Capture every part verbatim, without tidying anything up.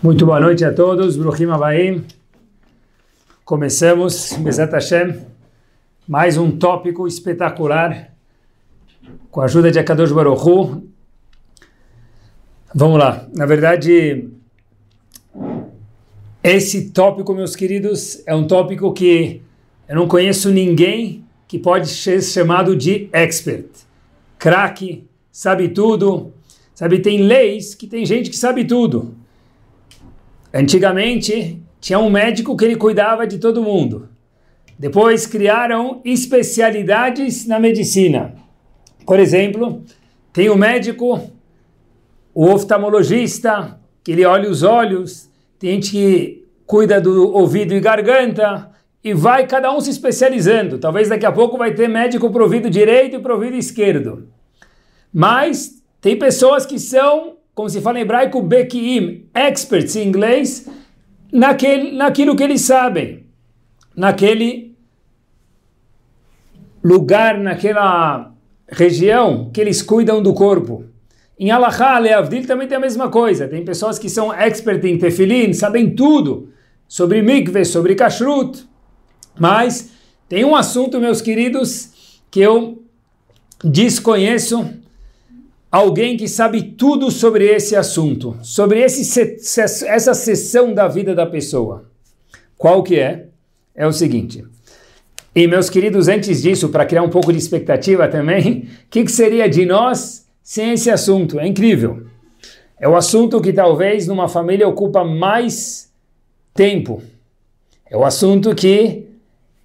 Muito boa noite a todos, Bruhima Baim. Começamos, Bezat Hashem, mais um tópico espetacular, com a ajuda de Akadosh Baruch Hu. Vamos lá, na verdade, esse tópico, meus queridos, é um tópico que eu não conheço ninguém que pode ser chamado de expert, craque, sabe tudo, sabe, tem leis que tem gente que sabe tudo. Antigamente, tinha um médico que ele cuidava de todo mundo. Depois criaram especialidades na medicina. Por exemplo, tem o médico, o oftalmologista, que ele olha os olhos, tem gente que cuida do ouvido e garganta, e vai cada um se especializando. Talvez daqui a pouco vai ter médico para o ouvido direito e para o ouvido esquerdo. Mas tem pessoas que são, como se fala em hebraico, bekiim, experts em inglês, naquele, naquilo que eles sabem, naquele lugar, naquela região que eles cuidam do corpo. Em Halachá, Leavdil, também tem a mesma coisa, tem pessoas que são experts em tehilim, sabem tudo sobre mikve, sobre kashurut, mas tem um assunto, meus queridos, que eu desconheço alguém que sabe tudo sobre esse assunto, sobre esse, essa seção da vida da pessoa. Qual que é? É o seguinte. E, meus queridos, antes disso, para criar um pouco de expectativa também, o que, que seria de nós sem esse assunto? É incrível. É o assunto que talvez numa família ocupa mais tempo. É o assunto que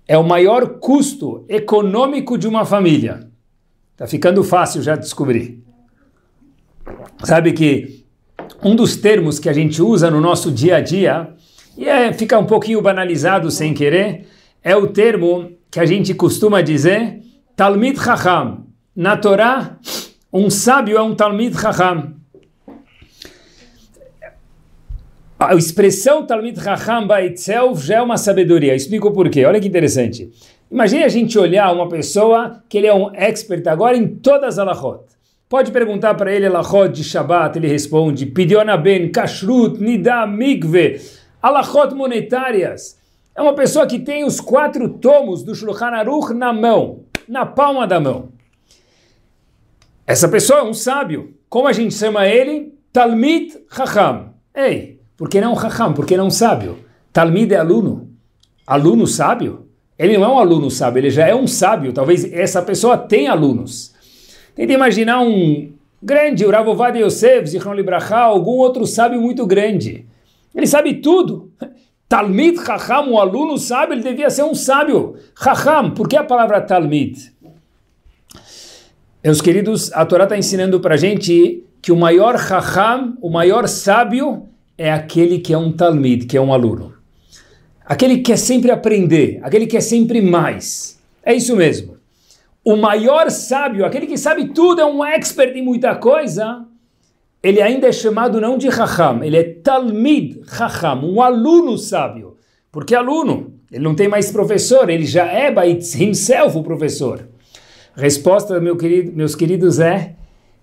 é o maior custo econômico de uma família. Tá ficando fácil já descobrir. Sabe que um dos termos que a gente usa no nosso dia a dia, e é, fica um pouquinho banalizado sem querer, é o termo que a gente costuma dizer, talmid chacham. Na Torá, um sábio é um talmid chacham. A expressão talmid chacham by itself já é uma sabedoria. Eu explico por quê. Olha que interessante. Imagine a gente olhar uma pessoa que ele é um expert agora em todas as halachot. Pode perguntar para ele, halachot de Shabbat, ele responde, pidyon ben, kashrut, nidah, mikve, halachot monetárias. É uma pessoa que tem os quatro tomos do Shulchan Aruch na mão, na palma da mão. Essa pessoa é um sábio. Como a gente chama ele? Talmid chacham. Ei, por que não chacham? Por que não sábio? Talmid é aluno. Aluno sábio? Ele não é um aluno sábio, ele já é um sábio. Talvez essa pessoa tenha alunos. Tenta imaginar um grande, o Rav Ovadia Yosef, Zichron Libraha, algum outro sábio muito grande. Ele sabe tudo. Talmid, chacham, o aluno sábio, ele devia ser um sábio. Chacham, por que a palavra talmid? Meus queridos, a Torá está ensinando para a gente que o maior chacham, o maior sábio, é aquele que é um talmid, que é um aluno. Aquele que quer sempre aprender, aquele que quer sempre mais. É isso mesmo. O maior sábio, aquele que sabe tudo, é um expert em muita coisa, ele ainda é chamado não de chacham, ele é talmid chacham, um aluno sábio. Porque aluno, ele não tem mais professor, ele já é by himself o professor. A resposta, meu querido, meus queridos, é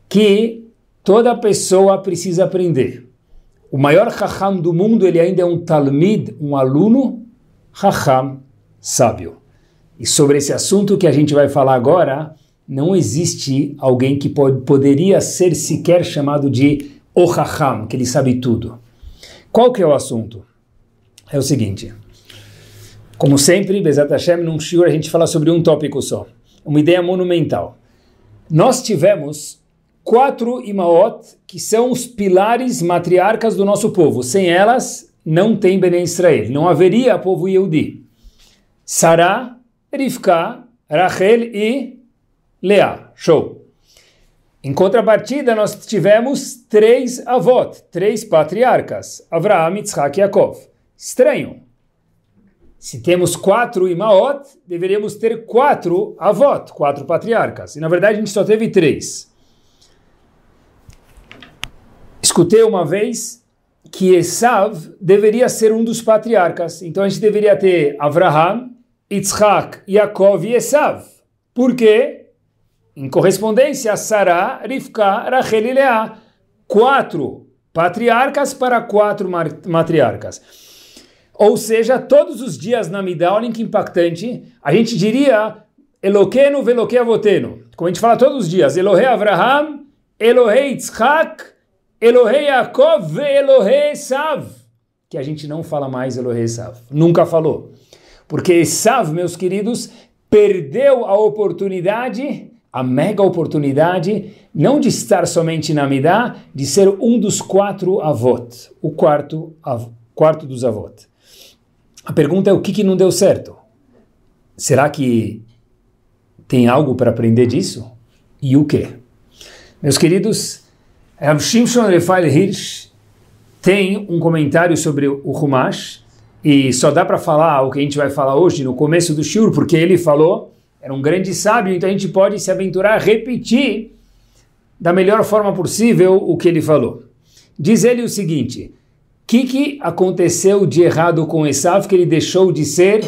que toda pessoa precisa aprender. O maior chacham do mundo, ele ainda é um talmid, um aluno chacham, sábio. E sobre esse assunto que a gente vai falar agora, não existe alguém que pode, poderia ser sequer chamado de o chacham, que ele sabe tudo. Qual que é o assunto? É o seguinte. Como sempre, Bezat Hashem, num shiur, a gente fala sobre um tópico só. Uma ideia monumental. Nós tivemos quatro imaot, que são os pilares matriarcas do nosso povo. Sem elas, não tem Bnei Israel. Não haveria povo Yehudi. Sará, Rivka, Rachel e Leá. Show. Em contrapartida, nós tivemos três avós, três patriarcas, Avraham, Yitzhak e Yaakov. Estranho. Se temos quatro imaot, deveríamos ter quatro avós, quatro patriarcas. E, na verdade, a gente só teve três. Escutei uma vez que Esav deveria ser um dos patriarcas. Então, a gente deveria ter Avraham, Yitzhak, Yaakov e Esav. Por quê? Em correspondência a Sará, Rivka, Rachel e Leá. Quatro patriarcas para quatro matriarcas. Ou seja, todos os dias na Midá, olha que impactante, a gente diria Eloqueno veloque avoteno. Como a gente fala todos os dias, Elohei Avraham, Elohei Yitzhak, Elohei Yaakov, Elohei Esav. Que a gente não fala mais Elohei Esav. Nunca falou. Porque Esav, meus queridos, perdeu a oportunidade, a mega oportunidade, não de estar somente na Midá, de ser um dos quatro avot. O quarto, av quarto dos avot. A pergunta é o que, que não deu certo? Será que tem algo para aprender disso? E o quê? Meus queridos, Shimshon Raphael Hirsch tem um comentário sobre o Humash, e só dá para falar o que a gente vai falar hoje no começo do shiur, porque ele falou, era um grande sábio, então a gente pode se aventurar a repetir da melhor forma possível o que ele falou. Diz ele o seguinte: o que, que aconteceu de errado com Esav, que ele deixou de ser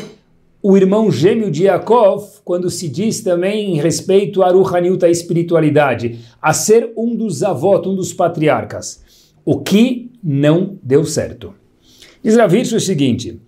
o irmão gêmeo de Yaakov, quando se diz também em respeito a Ruhaniut, a espiritualidade, a ser um dos avós, um dos patriarcas? O que não deu certo? Diz Rav Hirsch o seguinte: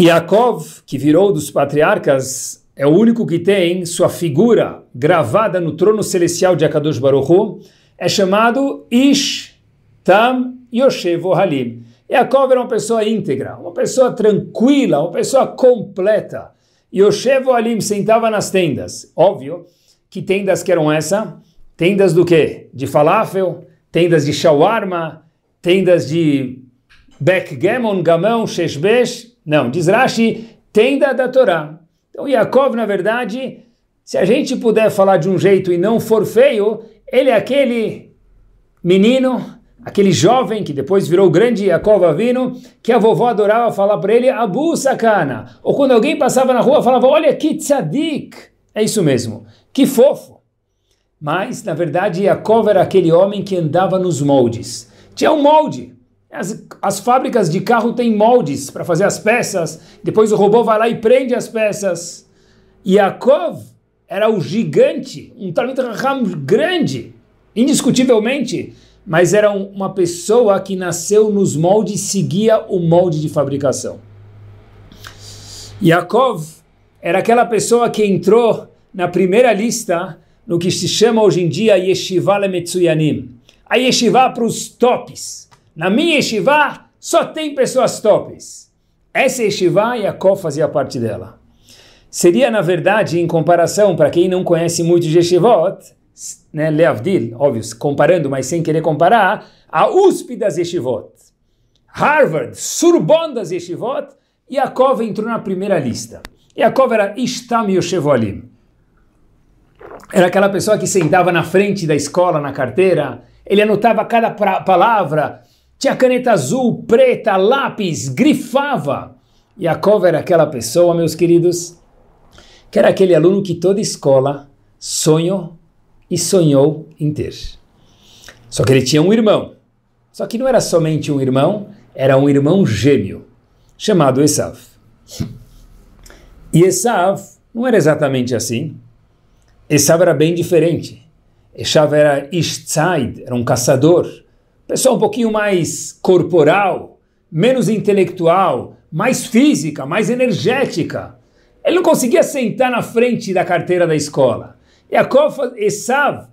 Yaakov, que virou dos patriarcas, é o único que tem sua figura gravada no trono celestial de Akadosh Baruch Hu, é chamado Ish Tam Yoshev Ohalim. Yaakov era uma pessoa íntegra, uma pessoa tranquila, uma pessoa completa. Yoshev Ohalim, sentava nas tendas. Óbvio que tendas que eram essa? Tendas do quê? De falafel, tendas de shawarma, tendas de backgammon, gamão, sheshbesh. Não, diz Rashi, tenda da Torá. Então Yaakov, na verdade, se a gente puder falar de um jeito e não for feio, ele é aquele menino, aquele jovem que depois virou o grande Yaakov Avino, que a vovó adorava falar para ele, Abu Sakana. Ou quando alguém passava na rua, falava, olha que tzadik. É isso mesmo, que fofo. Mas, na verdade, Yaakov era aquele homem que andava nos moldes. Tinha um molde. As, as fábricas de carro têm moldes para fazer as peças. Depois o robô vai lá e prende as peças. Yaakov era o gigante, um talmid raham grande, indiscutivelmente, mas era uma pessoa que nasceu nos moldes, seguia o molde de fabricação. Yaakov era aquela pessoa que entrou na primeira lista no que se chama hoje em dia Yeshiva Lemetsuyanim, a Yeshiva para os tops. Na minha Yeshiva só tem pessoas tops. Essa Yeshiva, Yaakov fazia parte dela. Seria, na verdade, em comparação, para quem não conhece muito de Yeshivot, né, Leavdil, óbvio, comparando, mas sem querer comparar, a U S P das Yeshivot, Harvard, Sorbonne das Yeshivot, Yaakov entrou na primeira lista. Yaakov era Ishtam Yoshev Ohalim. Era aquela pessoa que sentava na frente da escola, na carteira, ele anotava cada palavra, tinha caneta azul, preta, lápis, grifava. Yaakov era aquela pessoa, meus queridos, que era aquele aluno que toda escola sonhou e sonhou em ter. Só que ele tinha um irmão. Só que não era somente um irmão, era um irmão gêmeo, chamado Esav. E Esav não era exatamente assim. Esav era bem diferente. Esav era Ishtzai, era um caçador. Pessoal um pouquinho mais corporal, menos intelectual, mais física, mais energética. Ele não conseguia sentar na frente da carteira da escola. Yaakov, Esav,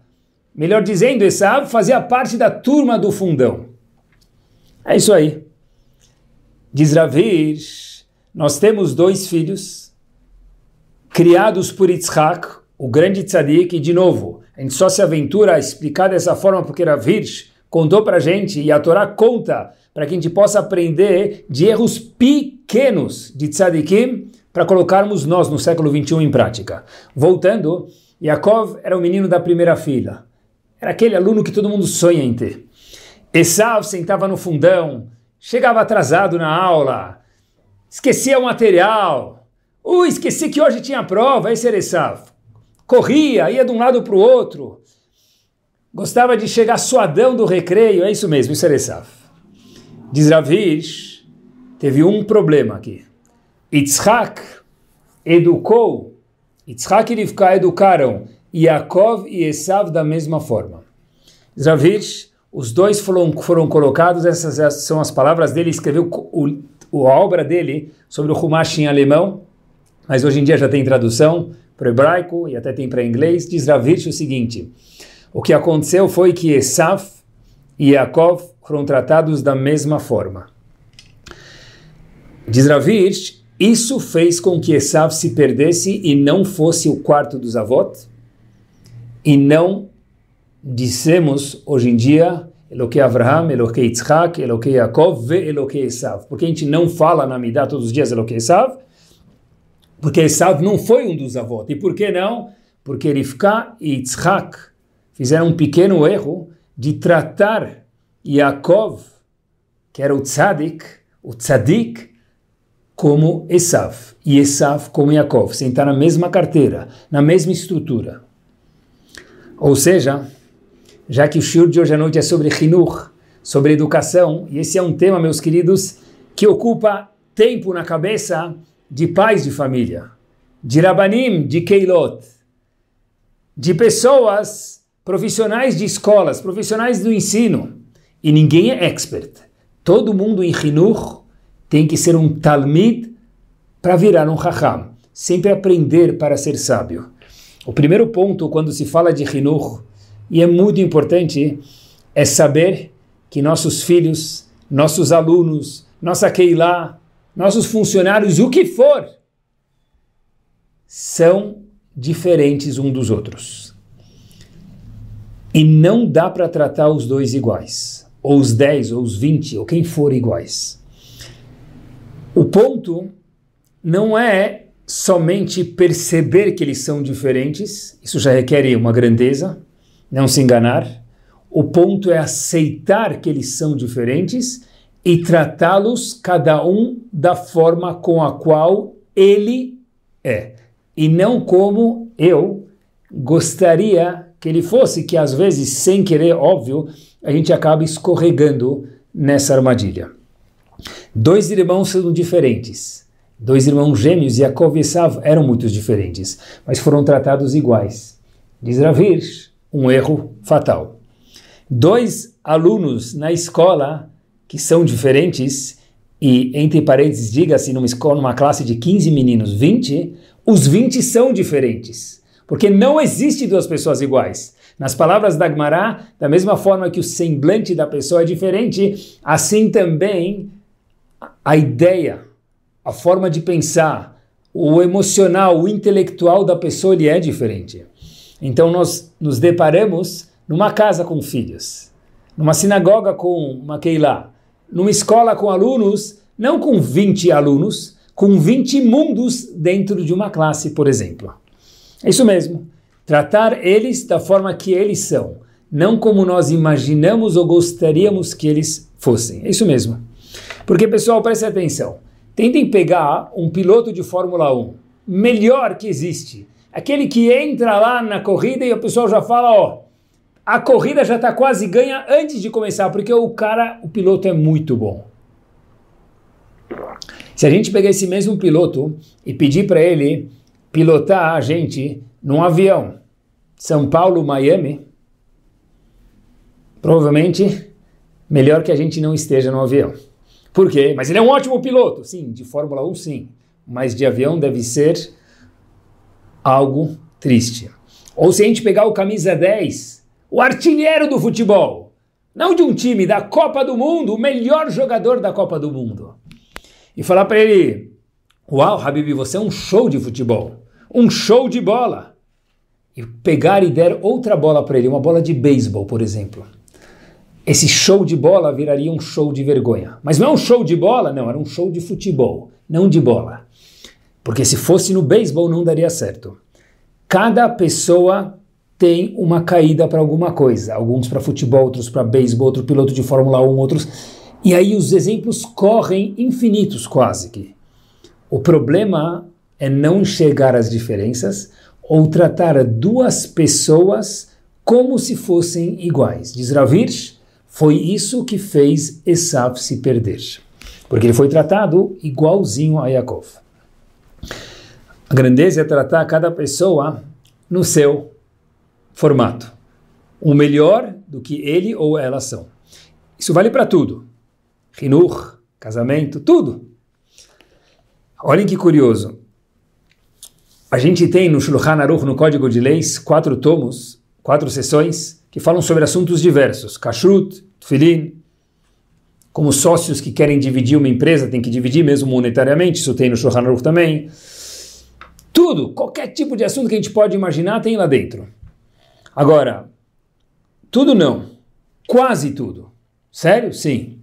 melhor dizendo, Esav fazia parte da turma do fundão. É isso aí. Diz Rav Hirsch, nós temos dois filhos criados por Yitzhak, o grande tzadik, e de novo, a gente só se aventura a explicar dessa forma porque Rav Hirsch contou pra gente, e a Torá conta, para que a gente possa aprender de erros pequenos de tzadikim, para colocarmos nós no século vinte e um em prática. Voltando, Yaakov era o menino da primeira fila. Era aquele aluno que todo mundo sonha em ter. Esav sentava no fundão, chegava atrasado na aula, esquecia o material. Uh, esqueci que hoje tinha prova, esse era Esav. Corria, ia de um lado para o outro. Gostava de chegar suadão do recreio, é isso mesmo, isso era Esav. Diz Rav Hirsch, teve um problema aqui. Yitzhak educou, Yitzhak e Rivka educaram Yaakov e Esav da mesma forma. Zavitch, os dois foram, foram colocados, essas, essas são as palavras dele, escreveu o, o, a obra dele sobre o Humash em alemão, mas hoje em dia já tem tradução para o hebraico e até tem para inglês. Diz Rav Hirsch o seguinte: o que aconteceu foi que Esaf e Yaakov foram tratados da mesma forma. Diz Rav Hirsch, isso fez com que Esaf se perdesse e não fosse o quarto dos avós, e não dissemos hoje em dia Eloquei Avraham, Eloquei Yitzhak, Eloquei Yaakov, Eloquei Esaf, porque a gente não fala na Midá todos os dias Eloquei Esaf, porque Esav não foi um dos avós. E por que não? Porque Rivka e Yitzhak fizeram um pequeno erro de tratar Yaakov, que era o tzadik, o tzadik, como Esav, e Esav como Yaakov, sentar na mesma carteira, na mesma estrutura. Ou seja, já que o shiur de hoje à noite é sobre Hinur, sobre educação, e esse é um tema, meus queridos, que ocupa tempo na cabeça de pais de família, de rabanim, de keilot, de pessoas, profissionais de escolas, profissionais do ensino. E ninguém é expert. Todo mundo em Hinur tem que ser um talmid para virar um hacham. Sempre aprender para ser sábio. O primeiro ponto quando se fala de Hinur, e é muito importante, é saber que nossos filhos, nossos alunos, nossa keilah, nossos funcionários, o que for, são diferentes um dos outros. E não dá para tratar os dois iguais, ou os dez, ou os vinte, ou quem for iguais. O ponto não é somente perceber que eles são diferentes, isso já requer uma grandeza, não se enganar. O ponto é aceitar que eles são diferentes e tratá-los cada um da forma com a qual ele é. E não como eu gostaria que ele fosse, que às vezes, sem querer, óbvio, a gente acaba escorregando nessa armadilha. Dois irmãos são diferentes. Dois irmãos gêmeos, Yaakov e Esav, eram muito diferentes, mas foram tratados iguais. Diz Rav Hirsch, um erro fatal. Dois alunos na escola que são diferentes, e entre parênteses, diga-se, numa escola, numa classe de quinze meninos, vinte, os vinte são diferentes, porque não existe duas pessoas iguais. Nas palavras da Gemara, da mesma forma que o semblante da pessoa é diferente, assim também a ideia, a forma de pensar, o emocional, o intelectual da pessoa, ele é diferente. Então nós nos deparamos numa casa com filhos, numa sinagoga com uma keilah, numa escola com alunos, não com vinte alunos, com vinte mundos dentro de uma classe, por exemplo. É isso mesmo, tratar eles da forma que eles são, não como nós imaginamos ou gostaríamos que eles fossem. É isso mesmo. Porque, pessoal, prestem atenção, tentem pegar um piloto de Fórmula um, melhor que existe, aquele que entra lá na corrida e o pessoal já fala, ó, a corrida já está quase ganha antes de começar, porque o cara, o piloto é muito bom. Se a gente pegar esse mesmo piloto e pedir para ele pilotar a gente num avião, São Paulo, Miami, provavelmente melhor que a gente não esteja no avião. Por quê? Mas ele é um ótimo piloto. Sim, de Fórmula um sim, mas de avião deve ser algo triste. Ou se a gente pegar o camisa dez, o artilheiro do futebol, não de um time, da Copa do Mundo, o melhor jogador da Copa do Mundo, e falar para ele, uau, Habibi, você é um show de futebol, um show de bola, e pegar e der outra bola para ele, uma bola de beisebol, por exemplo, esse show de bola viraria um show de vergonha. Mas não é um show de bola, não, era um show de futebol, não de bola, porque se fosse no beisebol não daria certo. Cada pessoa tem uma caída para alguma coisa, alguns para futebol, outros para beisebol, outro piloto de Fórmula um, outros... E aí os exemplos correm infinitos quase que. O problema é não enxergar as diferenças ou tratar duas pessoas como se fossem iguais. Diz Rav Hirsch, foi isso que fez Esav se perder, porque ele foi tratado igualzinho a Yaakov. A grandeza é tratar cada pessoa no seu formato, o melhor do que ele ou ela são. Isso vale para tudo. Rinur, casamento, tudo. Olhem que curioso. A gente tem no Shulchan Aruch, no Código de Leis, quatro tomos, quatro sessões, que falam sobre assuntos diversos. Kashurut, tehilim, como sócios que querem dividir uma empresa, tem que dividir mesmo monetariamente, isso tem no Shulchan Aruch também. Tudo, qualquer tipo de assunto que a gente pode imaginar tem lá dentro. Agora, tudo não, quase tudo. Sério? Sim.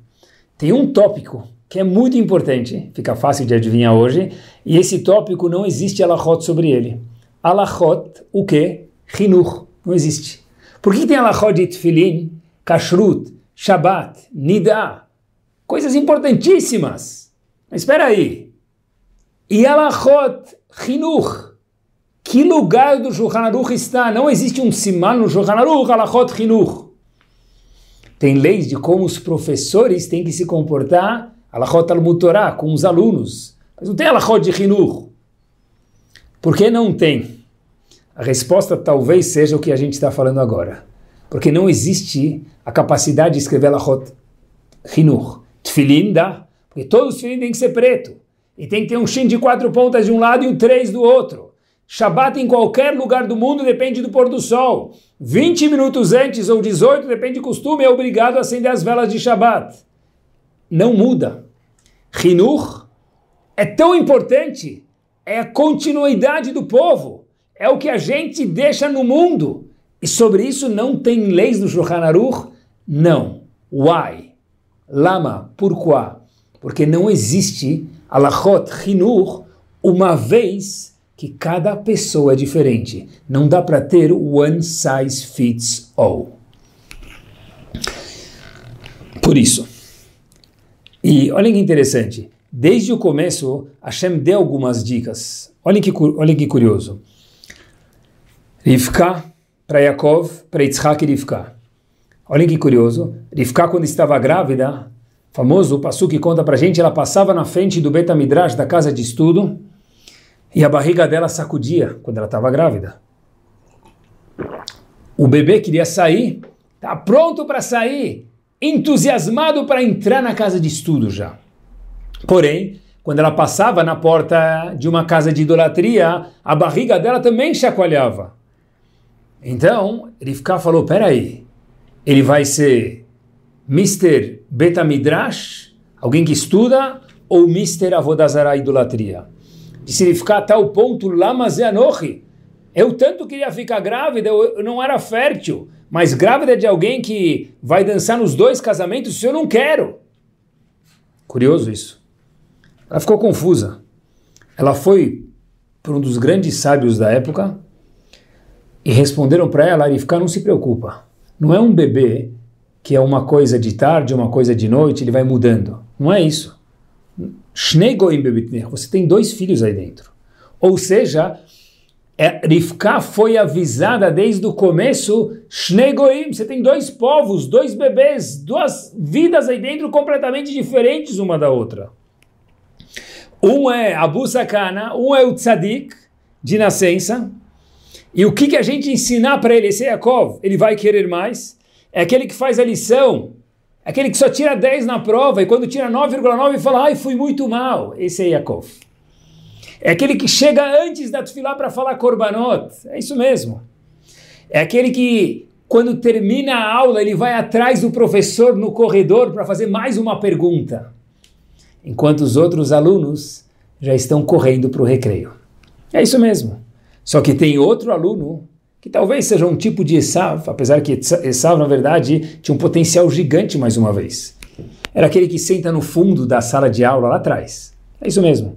Tem um tópico que é muito importante, fica fácil de adivinhar hoje, e esse tópico não existe alachot sobre ele. Alachot, o quê? Rinur, não existe. Por que tem alachot de tefilim, kashrut, shabat, nidah? Coisas importantíssimas. Mas espera aí. E alachot, rinur? Que lugar do Shulchan Aruch está? Não existe um siman no Shulchan Aruch, alachot, rinur. Tem leis de como os professores têm que se comportar, alachot talmud Torah, com os alunos. Mas não tem alachot de rinur. Por que não tem? A resposta talvez seja o que a gente está falando agora. Porque não existe a capacidade de escrever alachot rinur. Tefilim dá, porque todos os tefilim têm que ser preto. E tem que ter um shin de quatro pontas de um lado e um três do outro. Shabat em qualquer lugar do mundo depende do pôr do sol. vinte minutos antes ou dezoito, depende do costume, é obrigado a acender as velas de Shabat. Não muda. Rinur é tão importante, é a continuidade do povo, é o que a gente deixa no mundo. E sobre isso não tem leis no Shulchan Aruch? Não. Why? Lama, porquê? Porque não existe alachot rinur uma vez que cada pessoa é diferente. Não dá para ter one size fits all. Por isso. E olhem que interessante. Desde o começo, Hashem deu algumas dicas. Olhem que, olhem que curioso. Rivka para Yaakov, para Yitzhak e Rivka. Olhem que curioso. Rivka, quando estava grávida, famoso, o passu que conta para gente, ela passava na frente do Beit Midrash, da casa de estudo, e a barriga dela sacudia quando ela estava grávida. O bebê queria sair, está pronto para sair, entusiasmado para entrar na casa de estudo já. Porém, quando ela passava na porta de uma casa de idolatria, a barriga dela também chacoalhava. Então, Rivka falou, peraí, ele vai ser mister Beit Midrash, alguém que estuda, ou mister Avodazara, idolatria? De significar a tal ponto, Lama Zé Anochi, eu tanto queria ficar grávida, eu não era fértil, mas grávida de alguém que vai dançar nos dois casamentos, se eu não quero. Curioso isso. Ela ficou confusa. Ela foi para um dos grandes sábios da época e responderam para ela, Rivka, não se preocupa, não é um bebê que é uma coisa de tarde, uma coisa de noite, ele vai mudando. Não é isso. Você tem dois filhos aí dentro. Ou seja, Rivka foi avisada desde o começo, você tem dois povos, dois bebês, duas vidas aí dentro completamente diferentes uma da outra. Um é Abu Sakana, um é o Tzadik, de nascença. E o que, que a gente ensinar para ele? Esse é Yaakov, ele vai querer mais. É aquele que faz a lição. Aquele que só tira dez na prova e quando tira nove vírgula nove fala, ai, fui muito mal. Esse é Yaakov. É aquele que chega antes da tefilá para falar korbanot. É isso mesmo. É aquele que, quando termina a aula, ele vai atrás do professor no corredor para fazer mais uma pergunta. Enquanto os outros alunos já estão correndo para o recreio. É isso mesmo. Só que tem outro aluno que talvez seja um tipo de Esav, apesar que Esav, na verdade, tinha um potencial gigante mais uma vez. Era aquele que senta no fundo da sala de aula, lá atrás. É isso mesmo.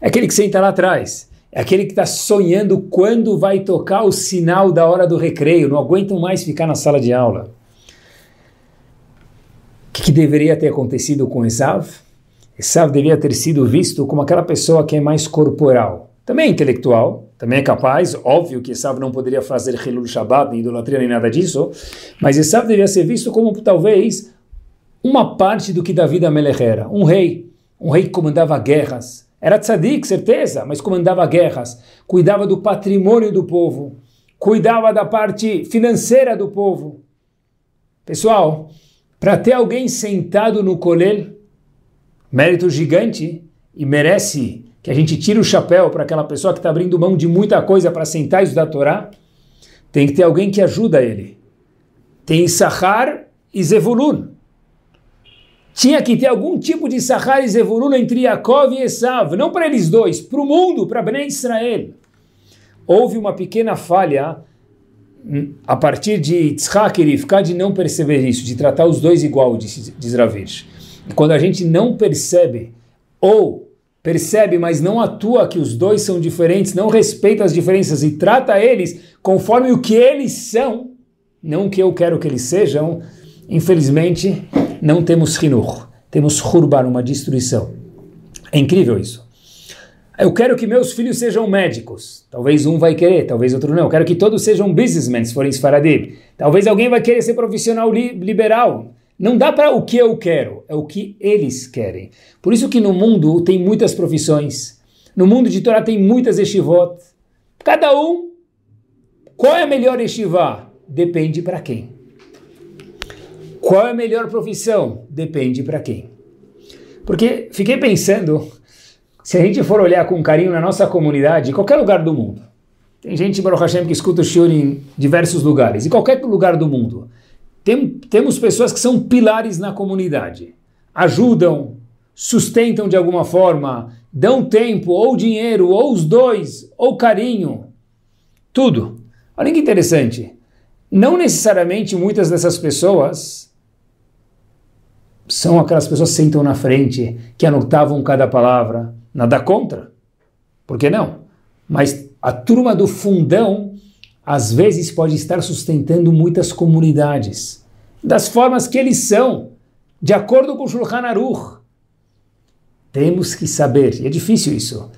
É aquele que senta lá atrás. É aquele que está sonhando quando vai tocar o sinal da hora do recreio. Não aguentam mais ficar na sala de aula. O que, que deveria ter acontecido com Esav? Esav deveria ter sido visto como aquela pessoa que é mais corporal. Também é intelectual, também é capaz, óbvio que Esav não poderia fazer Hilul Shabbat, nem idolatria, nem nada disso, mas Esav deveria ser visto como, talvez, uma parte do que Davi HaMelech era, um rei, um rei que comandava guerras, era tzadik, certeza, mas comandava guerras, cuidava do patrimônio do povo, cuidava da parte financeira do povo. Pessoal, para ter alguém sentado no colel, mérito gigante, e merece que a gente tire o chapéu para aquela pessoa que está abrindo mão de muita coisa para sentar e estudar a Torá. Tem que ter alguém que ajuda ele. Tem Sahar e Zevulun. Tinha que ter algum tipo de Sahar e Zevulun entre Yaakov e Esav, não para eles dois, para o mundo, para Bnei Israel. Houve uma pequena falha a partir de Yitzhak e Rivka de não perceber isso, de tratar os dois igual, diz Rav Hirsch. E quando a gente não percebe, ou percebe, mas não atua que os dois são diferentes, não respeita as diferenças e trata eles conforme o que eles são, não o que eu quero que eles sejam, infelizmente não temos Hinur, temos Hurban, uma destruição. É incrível isso. Eu quero que meus filhos sejam médicos. Talvez um vai querer, talvez outro não. Eu quero que todos sejam businessmen, se forem Sfaradim. Talvez alguém vai querer ser profissional li liberal. Não dá para o que eu quero, é o que eles querem. Por isso que no mundo tem muitas profissões. No mundo de Torá tem muitas yeshivot. Cada um, qual é a melhor yeshivá? Depende para quem. Qual é a melhor profissão? Depende para quem. Porque fiquei pensando... Se a gente for olhar com carinho na nossa comunidade, em qualquer lugar do mundo, tem gente, Baruch Hashem, que escuta o shiur em diversos lugares, em qualquer lugar do mundo, tem, temos pessoas que são pilares na comunidade, ajudam, sustentam de alguma forma, dão tempo, ou dinheiro, ou os dois, ou carinho, tudo. Olha que interessante, não necessariamente muitas dessas pessoas... são aquelas pessoas que sentam na frente, que anotavam cada palavra. Nada contra, por que não? Mas a turma do fundão, às vezes, pode estar sustentando muitas comunidades, das formas que eles são, de acordo com o Shulchan Aruch. Temos que saber, e é difícil isso,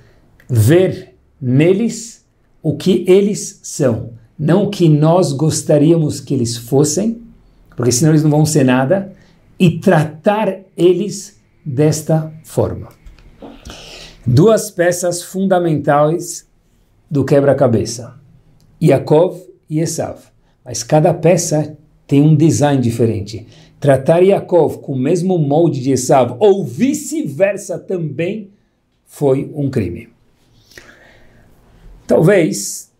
ver neles o que eles são, não o que nós gostaríamos que eles fossem, porque senão eles não vão ser nada, e tratar eles desta forma. Duas peças fundamentais do quebra-cabeça, Yaakov e Esav. Mas cada peça tem um design diferente. Tratar Yaakov com o mesmo molde de Esav, ou vice-versa também, foi um crime. Talvez...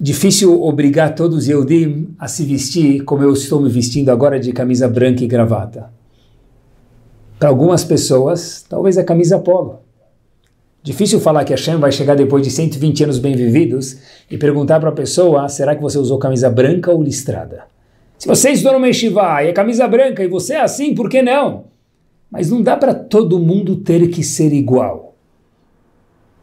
difícil obrigar todos os Yehudim a se vestir como eu estou me vestindo agora, de camisa branca e gravata. Para algumas pessoas, talvez a camisa polo. Difícil falar que Hashem vai chegar depois de cento e vinte anos bem-vividos e perguntar para a pessoa, será que você usou camisa branca ou listrada? Se você estudou no Meshivá e é camisa branca e você é assim, por que não? Mas não dá para todo mundo ter que ser igual.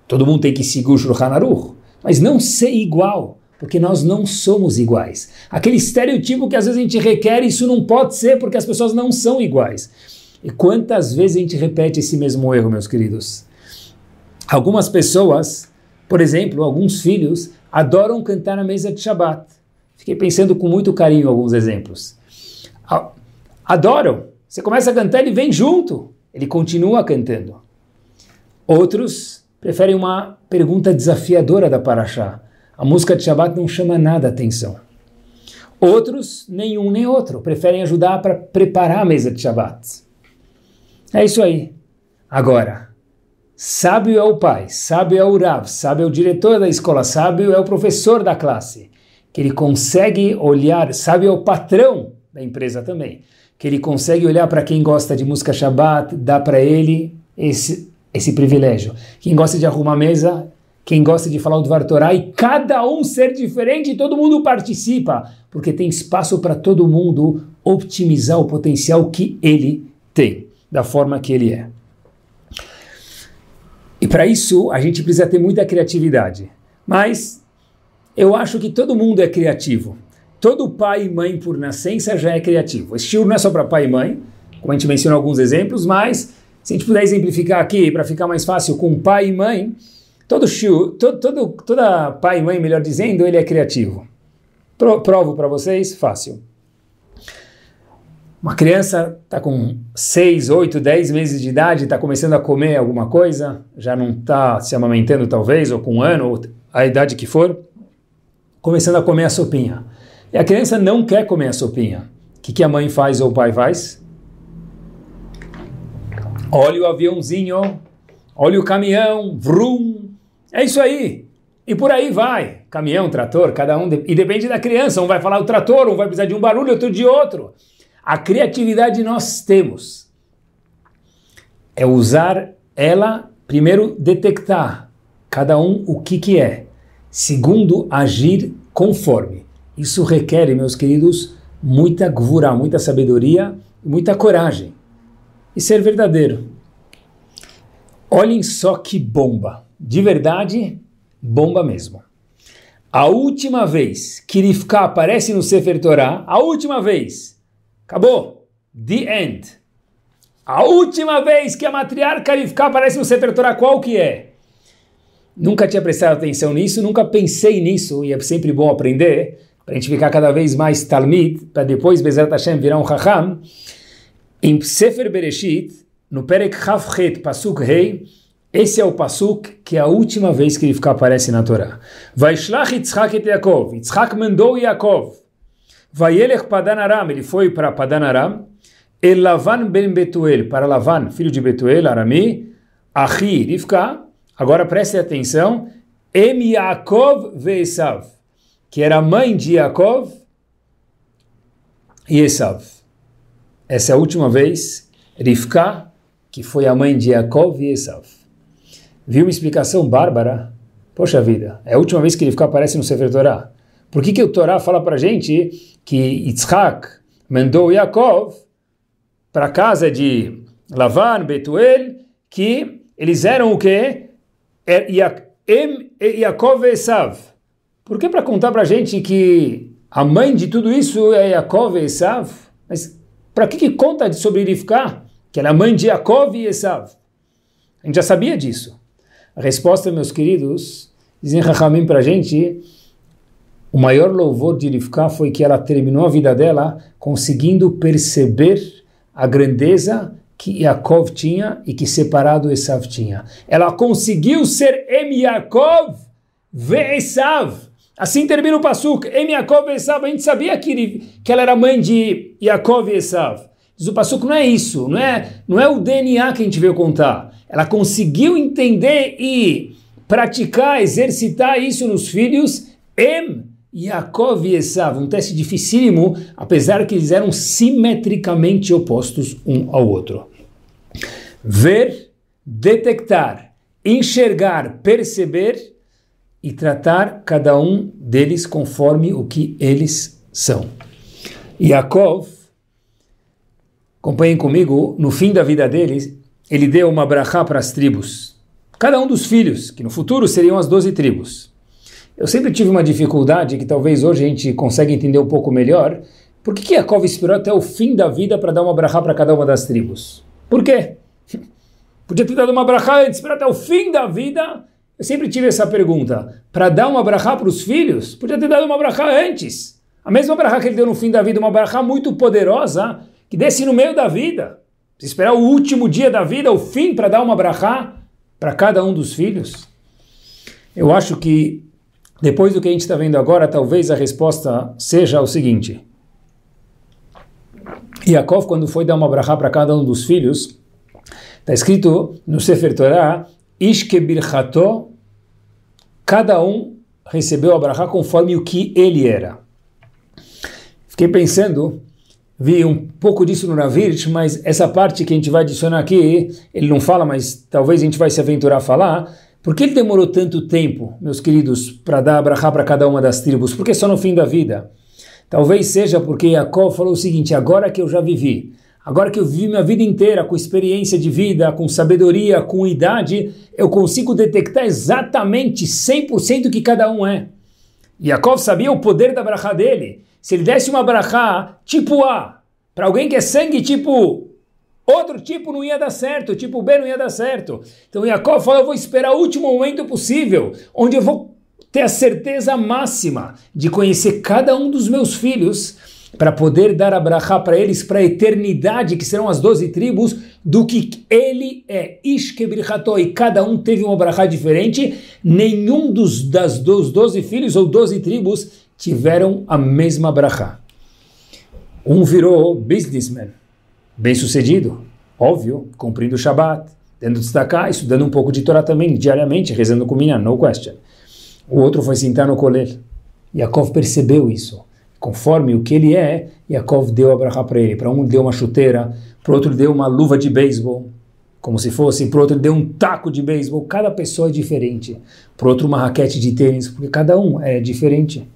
Todo mundo tem que seguir o Shulchan Aruch, mas não ser igual. Porque nós não somos iguais. Aquele estereotipo que às vezes a gente requer, isso não pode ser, porque as pessoas não são iguais. E quantas vezes a gente repete esse mesmo erro, meus queridos? Algumas pessoas, por exemplo, alguns filhos, adoram cantar na mesa de Shabbat. Fiquei pensando com muito carinho alguns exemplos. Adoram. Você começa a cantar, ele vem junto. Ele continua cantando. Outros preferem uma pergunta desafiadora da parasha. A música de Shabbat não chama nada a atenção. Outros, nenhum nem outro, preferem ajudar para preparar a mesa de Shabbat. É isso aí. Agora, sábio é o pai, sábio é o rav, sábio é o diretor da escola, sábio é o professor da classe, que ele consegue olhar, sábio é o patrão da empresa também, que ele consegue olhar para quem gosta de música Shabbat, dá para ele esse, esse privilégio. Quem gosta de arrumar mesa... quem gosta de falar o Dvar Torá, e cada um ser diferente, todo mundo participa, porque tem espaço para todo mundo optimizar o potencial que ele tem, da forma que ele é. E para isso, a gente precisa ter muita criatividade. Mas eu acho que todo mundo é criativo. Todo pai e mãe, por nascença, já é criativo. Esse shiur não é só para pai e mãe, como a gente mencionou alguns exemplos, mas se a gente puder exemplificar aqui, para ficar mais fácil, com pai e mãe... Todo shiur, todo, todo, toda pai e mãe, melhor dizendo, ele é criativo. Pro, provo para vocês, fácil. Uma criança está com seis, oito, dez meses de idade, está começando a comer alguma coisa, já não está se amamentando talvez, ou com um ano, ou a idade que for, começando a comer a sopinha. E a criança não quer comer a sopinha. O que, que a mãe faz ou o pai faz? Olha o aviãozinho, olha o caminhão, vrum, é isso aí. E por aí vai, caminhão, trator, cada um, de... e depende da criança, um vai falar o trator, um vai precisar de um barulho, outro de outro. A criatividade nós temos, é usar ela, primeiro detectar, cada um o que que é, segundo agir conforme. Isso requer, meus queridos, muita gvura, muita sabedoria, muita coragem, e ser verdadeiro. Olhem só que bomba, de verdade... bomba mesmo. A última vez que Rivka aparece no Sefer Torah, a última vez, acabou, the end. A última vez que a matriarca Rivka aparece no Sefer Torah, qual que é? Nunca tinha prestado atenção nisso, nunca pensei nisso, e é sempre bom aprender, para a gente ficar cada vez mais talmid, para depois Bezat Hashem virar um chacham. Em Sefer Bereshit, no Perek Chavchet, Pasuk Rei, esse é o Passuk que é a última vez que ele fica aparece na Torá. Vaishlach Yitzchak et Yaakov. Yitzchak mandou Yaakov. Vaielech Padan Aram. Ele foi para Padan Aram. El Lavan ben Betuel. Para Lavan, filho de Betuel, Arami. Achi, Rivka. Agora preste atenção. Em Yaakov ve Esav. Que era a mãe de Yaakov e Esav. Essa é a última vez. Rivka, que foi a mãe de Yaakov e Esav. Viu uma explicação bárbara? Poxa vida, é a última vez que ele fica aparece no Sefer Torá. Por que que o Torá fala para gente que Yitzhak mandou Yaakov para a casa de Lavan, Betuel, que eles eram o quê? Yaakov e Esav. Por que para contar para gente que a mãe de tudo isso é Yaakov e Esav? Mas para que que conta sobre Rivka, que ela é a mãe de Yaakov e Esav? A gente já sabia disso. A resposta, meus queridos, dizem Chachamim para a gente, o maior louvor de Rivka foi que ela terminou a vida dela conseguindo perceber a grandeza que Yaakov tinha e que separado Esav tinha. Ela conseguiu ser Em Yaakov ve Esav. Assim termina o Passuk, Em Yaakov ve Esav. A gente sabia que, que ela era mãe de Yaakov e Esav. Diz o Passuk, não é isso, não é, não é o D N A que a gente veio contar. Ela conseguiu entender e praticar, exercitar isso nos filhos, Em, Yaakov e Esav, um teste dificílimo, apesar que eles eram simetricamente opostos um ao outro. Ver, detectar, enxergar, perceber e tratar cada um deles conforme o que eles são. Yaakov, acompanhem comigo, no fim da vida deles, ele deu uma brachá para as tribos, cada um dos filhos, que no futuro seriam as doze tribos. Eu sempre tive uma dificuldade, que talvez hoje a gente consegue entender um pouco melhor, por que Yaakov esperou até o fim da vida para dar uma brachá para cada uma das tribos? Por quê? Podia ter dado uma brachá e esperar até o fim da vida? Eu sempre tive essa pergunta, para dar uma brachá para os filhos? Podia ter dado uma brachá antes. A mesma brachá que ele deu no fim da vida, uma brachá muito poderosa, que desce no meio da vida. Se esperar o último dia da vida, o fim, para dar uma brachá para cada um dos filhos? Eu acho que, depois do que a gente está vendo agora, talvez a resposta seja o seguinte. Yaakov, quando foi dar uma brachá para cada um dos filhos, está escrito no Sefer Torah, Ishke birchato, cada um recebeu a brachá conforme o que ele era. Fiquei pensando... Vi um pouco disso no Rav Hirsch, mas essa parte que a gente vai adicionar aqui, ele não fala, mas talvez a gente vai se aventurar a falar. Por que ele demorou tanto tempo, meus queridos, para dar a brachá para cada uma das tribos? Por que só no fim da vida? Talvez seja porque Yaakov falou o seguinte, agora que eu já vivi, agora que eu vivi minha vida inteira com experiência de vida, com sabedoria, com idade, eu consigo detectar exatamente cem por cento o que cada um é. Yaakov sabia o poder da brachá dele. Se ele desse uma brachá tipo A, para alguém que é sangue tipo outro tipo não ia dar certo, tipo B não ia dar certo. Então Yaakov fala, eu vou esperar o último momento possível, onde eu vou ter a certeza máxima de conhecer cada um dos meus filhos, para poder dar a brachá para eles, para a eternidade, que serão as doze tribos, do que ele é. Ish kebrichato, e cada um teve uma brachá diferente, nenhum dos, das, dos doze filhos ou doze tribos tiveram a mesma brachá. Um virou businessman, bem sucedido, óbvio, cumprindo o Shabat, tendo destacar, estudando um pouco de Torá também, diariamente, rezando com minha, no question. O outro foi sentar no colher. Yaakov percebeu isso. Conforme o que ele é, Yaakov deu a brachá para ele. Para um deu uma chuteira, para outro deu uma luva de beisebol, como se fosse, para outro deu um taco de beisebol. Cada pessoa é diferente. Para outro uma raquete de tênis, porque cada um é diferente.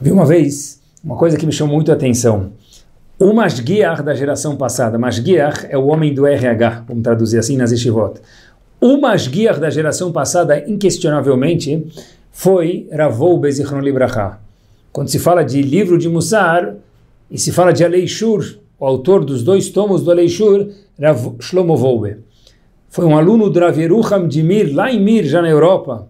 Vi uma vez uma coisa que me chamou muito a atenção. O Mashgiach da geração passada, Mashgiach é o homem do R H, vamos traduzir assim nas yeshivot. O Mashgiach da geração passada, inquestionavelmente, foi Rav Wolbe Zichron Libracha. Quando se fala de livro de Mussar, e se fala de Alei Shur, o autor dos dois tomos do Alei Shur, Rav Shlomo Wolbe. Foi um aluno do Rav Yerucham de Mir, lá em Mir, já na Europa.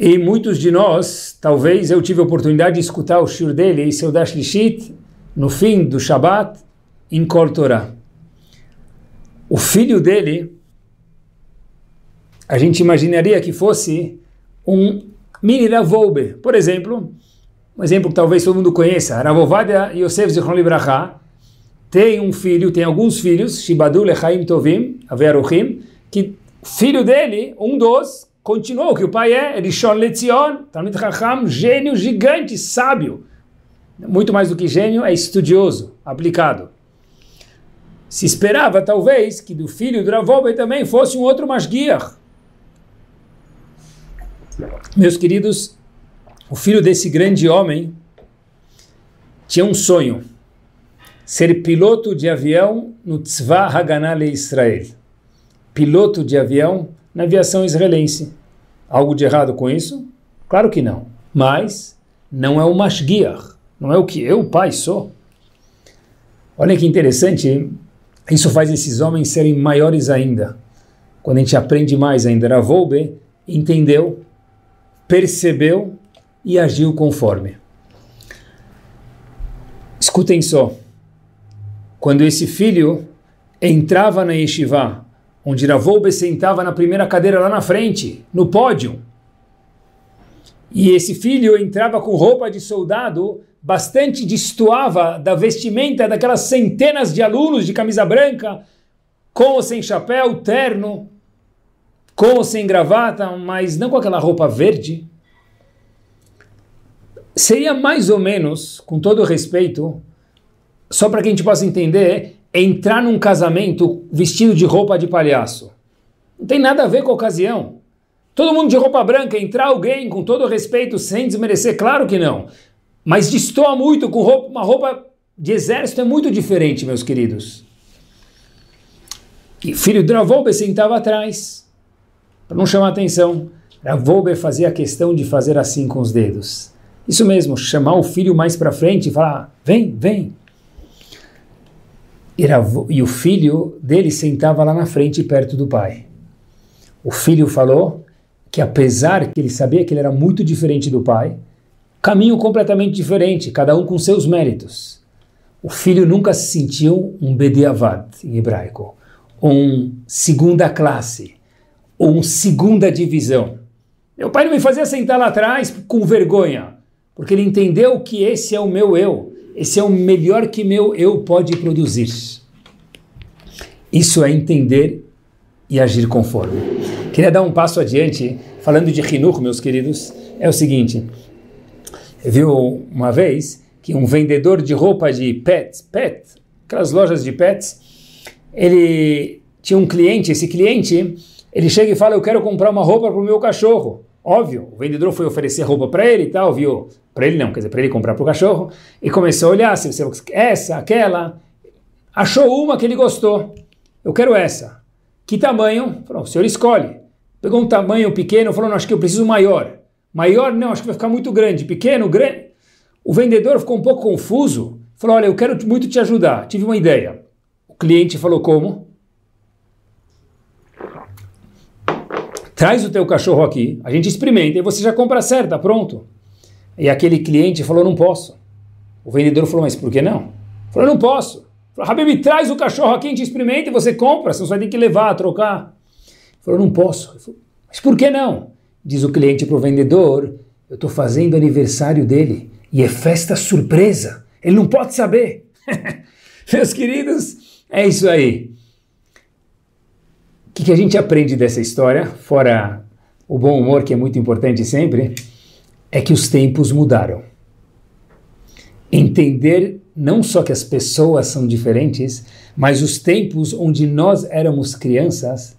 E muitos de nós, talvez eu tive a oportunidade de escutar o shur dele e seu Dash Lishit no fim do Shabat em Kol Torah. O filho dele, a gente imaginaria que fosse um mini Rav Wolbe. Por exemplo, um exemplo que talvez todo mundo conheça, Rav Ovadia Yosef Zichron Libracha, tem um filho, tem alguns filhos, Shibadu Lechaim Tovim, Avearuchim, que filho dele, um dos, continuou, que o pai é Rishon Letzion, Talmid Chacham, gênio gigante, sábio. Muito mais do que gênio, é estudioso, aplicado. Se esperava, talvez, que do filho do Rav Wolbe também fosse um outro Mashgiach. Meus queridos, o filho desse grande homem tinha um sonho. Ser piloto de avião no Tzva Haganá Israel. Piloto de avião na aviação israelense. Algo de errado com isso? Claro que não. Mas não é o Mashgiach, não é o que eu, pai, sou. Olha que interessante, isso faz esses homens serem maiores ainda. Quando a gente aprende mais ainda, Rav Wolbe entendeu, percebeu e agiu conforme. Escutem só, quando esse filho entrava na yeshiva, onde Rav Wolbe sentava na primeira cadeira lá na frente, no pódio. E esse filho entrava com roupa de soldado, bastante destoava da vestimenta daquelas centenas de alunos de camisa branca, com ou sem chapéu, terno, com ou sem gravata, mas não com aquela roupa verde. Seria mais ou menos, com todo respeito, só para que a gente possa entender, entrar num casamento vestido de roupa de palhaço. Não tem nada a ver com a ocasião. Todo mundo de roupa branca, entrar alguém com todo respeito, sem desmerecer, claro que não. Mas destoa muito com roupa, uma roupa de exército é muito diferente, meus queridos. E filho de Rav Wolbe sentava atrás, para não chamar atenção. Rav Wolbe fazia a questão de fazer assim com os dedos. Isso mesmo, chamar o filho mais para frente e falar, vem, vem. E o filho dele sentava lá na frente, perto do pai. O filho falou que apesar que ele sabia que ele era muito diferente do pai, caminho completamente diferente, cada um com seus méritos. O filho nunca se sentiu um bedeavad, em hebraico, um segunda classe, ou um segunda divisão. Meu pai não me fazia sentar lá atrás com vergonha, porque ele entendeu que esse é o meu eu. Esse é o melhor que meu eu pode produzir. Isso é entender e agir conforme. Queria dar um passo adiante, falando de Hinuch, meus queridos. É o seguinte, viu uma vez que um vendedor de roupa de pets, pet, aquelas lojas de pets, ele tinha um cliente, esse cliente, ele chega e fala, eu quero comprar uma roupa para o meu cachorro. Óbvio, o vendedor foi oferecer roupa para ele e tal, viu? Para ele não, quer dizer, para ele comprar para o cachorro. E começou a olhar, se você essa, aquela. Achou uma que ele gostou. Eu quero essa. Que tamanho? Falou, o senhor escolhe. Pegou um tamanho pequeno, falou, não, acho que eu preciso maior. Maior não, acho que vai ficar muito grande. Pequeno, grande. O vendedor ficou um pouco confuso. Falou, olha, eu quero muito te ajudar. Tive uma ideia. O cliente falou, como? Traz o teu cachorro aqui, a gente experimenta e você já compra certa, pronto. E aquele cliente falou, não posso. O vendedor falou, mas por que não? Ele falou, não posso. Falou, Habib, traz o cachorro aqui, a gente experimenta e você compra, senão você vai ter que levar, trocar. Ele falou, não posso. Ele falou, mas por que não? Diz o cliente para o vendedor, eu estou fazendo aniversário dele e é festa surpresa. Ele não pode saber. Meus queridos, é isso aí. O que, que a gente aprende dessa história, fora o bom humor que é muito importante sempre, é que os tempos mudaram. Entender não só que as pessoas são diferentes, mas os tempos onde nós éramos crianças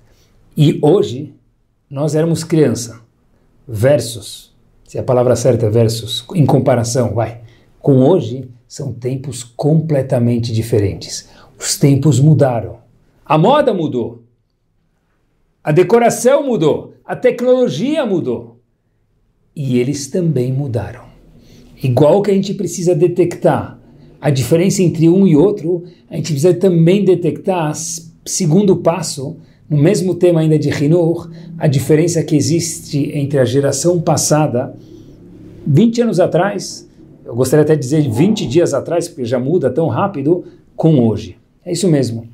e hoje nós éramos criança. Versus, se a palavra certa é versus, em comparação, vai, com hoje, são tempos completamente diferentes. Os tempos mudaram. A moda mudou. A decoração mudou. A tecnologia mudou. E eles também mudaram. Igual que a gente precisa detectar a diferença entre um e outro, a gente precisa também detectar, segundo passo, no mesmo tema ainda de Hinur, a diferença que existe entre a geração passada, vinte anos atrás, eu gostaria até de dizer vinte dias atrás, porque já muda tão rápido, com hoje. É isso mesmo.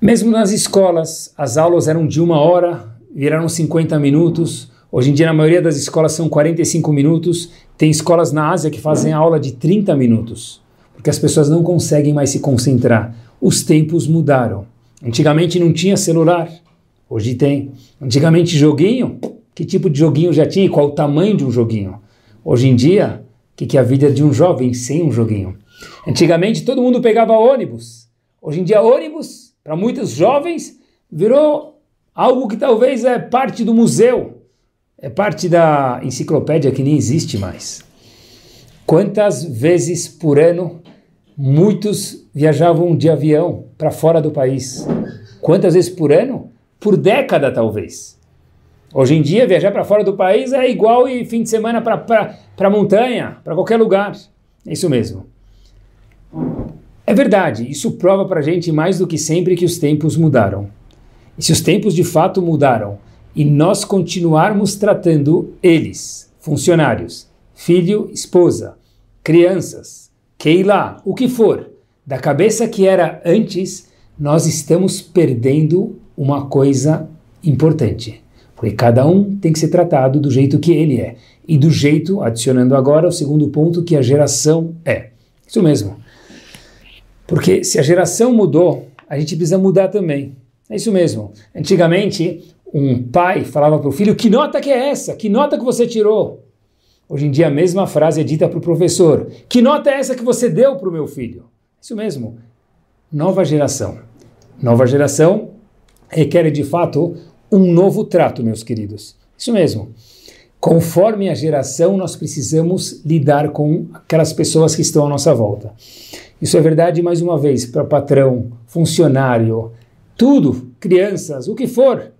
Mesmo nas escolas, as aulas eram de uma hora, viraram cinquenta minutos. Hoje em dia, na maioria das escolas, são quarenta e cinco minutos. Tem escolas na Ásia que fazem a aula de trinta minutos, porque as pessoas não conseguem mais se concentrar. Os tempos mudaram. Antigamente não tinha celular, hoje tem. Antigamente joguinho, que tipo de joguinho já tinha e qual o tamanho de um joguinho? Hoje em dia, o que, que é a vida de um jovem sem um joguinho? Antigamente todo mundo pegava ônibus, hoje em dia ônibus, para muitos jovens, virou algo que talvez é parte do museu, é parte da enciclopédia que nem existe mais. Quantas vezes por ano muitos viajavam de avião para fora do país? Quantas vezes por ano? Por década, talvez. Hoje em dia, viajar para fora do país é igual e fim de semana para a montanha, para qualquer lugar. É isso mesmo. É verdade, isso prova para a gente mais do que sempre que os tempos mudaram. E se os tempos de fato mudaram e nós continuarmos tratando eles, funcionários, filho, esposa, crianças, Keila, o que for, da cabeça que era antes, nós estamos perdendo uma coisa importante. Porque cada um tem que ser tratado do jeito que ele é. E do jeito, adicionando agora o segundo ponto, que a geração é. Isso mesmo. Porque se a geração mudou, a gente precisa mudar também. É isso mesmo. Antigamente, um pai falava para o filho, que nota que é essa? Que nota que você tirou? Hoje em dia a mesma frase é dita para o professor. Que nota é essa que você deu para o meu filho? Isso mesmo. Nova geração. Nova geração requer de fato um novo trato, meus queridos. Isso mesmo. Conforme a geração, nós precisamos lidar com aquelas pessoas que estão à nossa volta. Isso é verdade, mais uma vez, para patrão, funcionário, tudo, crianças, o que for,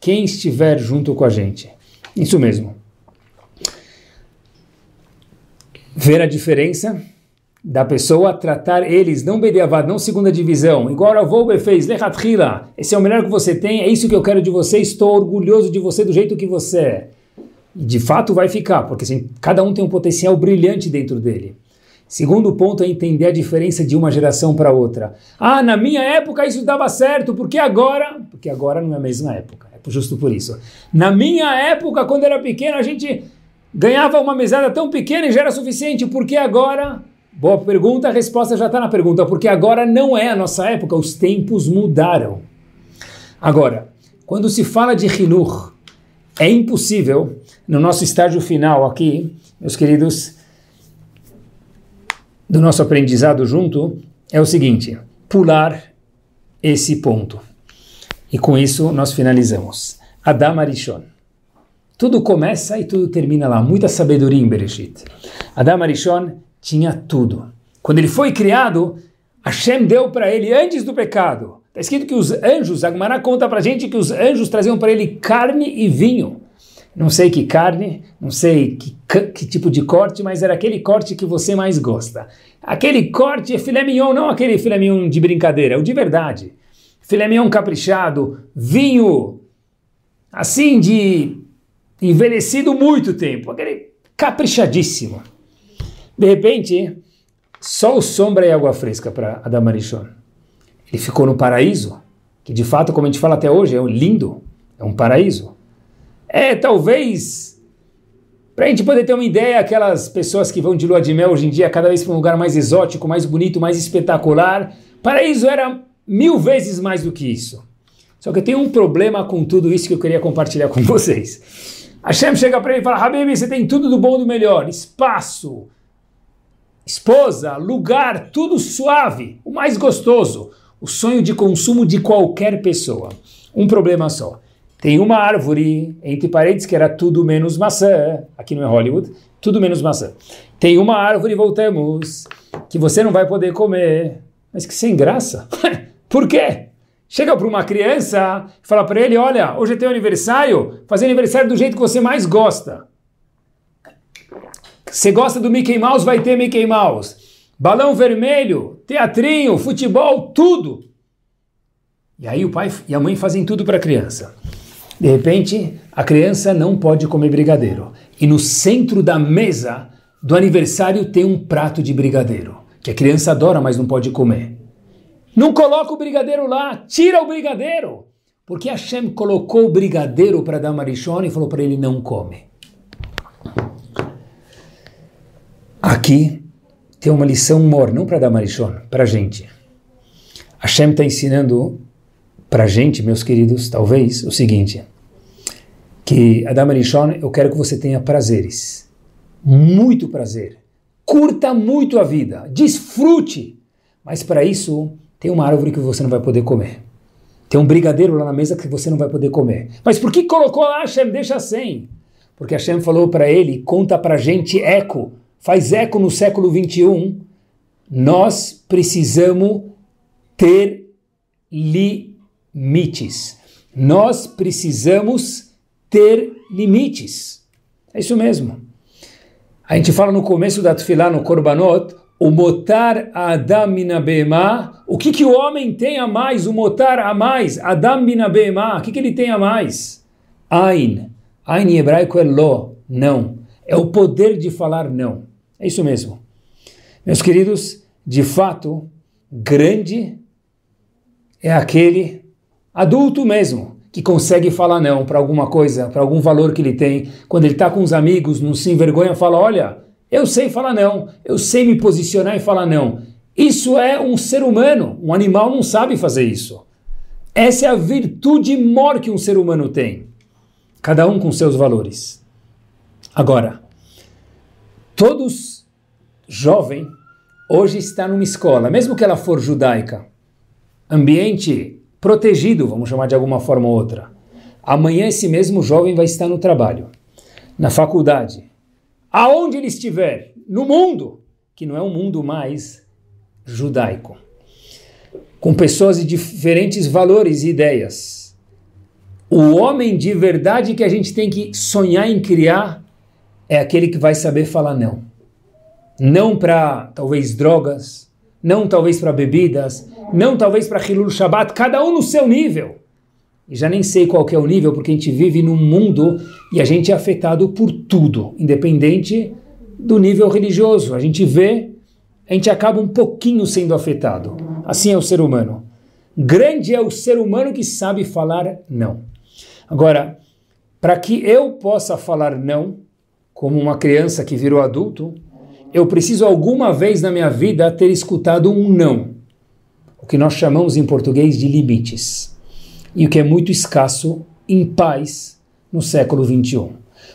quem estiver junto com a gente. Isso mesmo. Ver a diferença da pessoa, tratar eles, não bedeavad, não segunda divisão. Igual Rav Wolbe fez, lechatchila, esse é o melhor que você tem, é isso que eu quero de você, estou orgulhoso de você do jeito que você é. De fato vai ficar, porque assim, cada um tem um potencial brilhante dentro dele. Segundo ponto é entender a diferença de uma geração para outra. Ah, na minha época isso dava certo, porque agora... Porque agora não é a mesma época, é justo por isso. Na minha época, quando era pequeno, a gente... ganhava uma mesada tão pequena e já era suficiente, porque agora... Boa pergunta, a resposta já está na pergunta, porque agora não é a nossa época, os tempos mudaram. Agora, quando se fala de Hinur, é impossível, no nosso estágio final aqui, meus queridos, do nosso aprendizado junto, é o seguinte, pular esse ponto. E com isso nós finalizamos. Adam Arishon. Tudo começa e tudo termina lá. Muita sabedoria em Bereshit. Adam Arishon tinha tudo. Quando ele foi criado, Hashem deu para ele antes do pecado. Está escrito que os anjos, a Gemara conta para a gente que os anjos traziam para ele carne e vinho. Não sei que carne, não sei que, que tipo de corte, mas era aquele corte que você mais gosta. Aquele corte é filé mignon, não aquele filé mignon de brincadeira, é o de verdade. Filé mignon caprichado, vinho, assim de... envelhecido muito tempo, aquele caprichadíssima. De repente, sol, sombra e água fresca para Adam Arishon. Ele ficou no paraíso, que de fato, como a gente fala até hoje, é um lindo, é um paraíso. É, talvez, para a gente poder ter uma ideia, aquelas pessoas que vão de lua de mel hoje em dia, cada vez para um lugar mais exótico, mais bonito, mais espetacular, paraíso era mil vezes mais do que isso. Só que eu tenho um problema com tudo isso que eu queria compartilhar com vocês. Hashem chega para ele e fala, Habibi, você tem tudo do bom e do melhor, espaço, esposa, lugar, tudo suave, o mais gostoso, o sonho de consumo de qualquer pessoa. Um problema só. Tem uma árvore, entre parênteses, que era tudo menos maçã, aqui não é Hollywood, tudo menos maçã. Tem uma árvore, voltamos, que você não vai poder comer, mas que sem graça. Por quê? Chega para uma criança e fala para ele, olha, hoje é teu aniversário, fazer aniversário do jeito que você mais gosta. Você gosta do Mickey Mouse, vai ter Mickey Mouse. Balão vermelho, teatrinho, futebol, tudo. E aí o pai e a mãe fazem tudo para a criança. De repente, a criança não pode comer brigadeiro. E no centro da mesa do aniversário tem um prato de brigadeiro, que a criança adora, mas não pode comer. Não coloca o brigadeiro lá, tira o brigadeiro. Porque Hashem colocou o brigadeiro para Adam Arishon e falou para ele, não come. Aqui tem uma lição mor, não para Adam Arishon, para a gente. Hashem está ensinando para gente, meus queridos, talvez, o seguinte, que Adam Arishon, eu quero que você tenha prazeres, muito prazer, curta muito a vida, desfrute, mas para isso tem uma árvore que você não vai poder comer, tem um brigadeiro lá na mesa que você não vai poder comer, mas por que colocou lá, Hashem, deixa sem? Porque Hashem falou para ele, conta para gente eco, faz eco no século vinte e um, nós precisamos ter liberdade. Limites. Nós precisamos ter limites. É isso mesmo. A gente fala no começo da Tefilá, no Korbanot, o motar Adam mina Be'emá. O que, que o homem tem a mais? O motar a mais? Adam mina Be'emá. O que, que ele tem a mais? Ain. Ain em hebraico é lo. Não. É o poder de falar não. É isso mesmo. Meus queridos, de fato, grande é aquele adulto mesmo, que consegue falar não para alguma coisa, para algum valor que ele tem. Quando ele está com os amigos, não se envergonha, fala, olha, eu sei falar não, eu sei me posicionar e falar não. Isso é um ser humano, um animal não sabe fazer isso. Essa é a virtude maior que um ser humano tem. Cada um com seus valores. Agora, todos jovens hoje está numa escola, mesmo que ela for judaica, ambiente protegido, vamos chamar de alguma forma ou outra. Amanhã esse mesmo jovem vai estar no trabalho, na faculdade, aonde ele estiver, no mundo, que não é um mundo mais judaico, com pessoas de diferentes valores e ideias. O homem de verdade que a gente tem que sonhar em criar é aquele que vai saber falar não. Não para, talvez, drogas, não talvez para bebidas, não talvez para Hilul Shabbat, cada um no seu nível. E já nem sei qual que é o nível, porque a gente vive num mundo e a gente é afetado por tudo, independente do nível religioso. A gente vê, a gente acaba um pouquinho sendo afetado. Assim é o ser humano. Grande é o ser humano que sabe falar não. Agora, para que eu possa falar não, como uma criança que virou adulto, eu preciso alguma vez na minha vida ter escutado um não. O que nós chamamos em português de limites. E o que é muito escasso em paz no século vinte e um.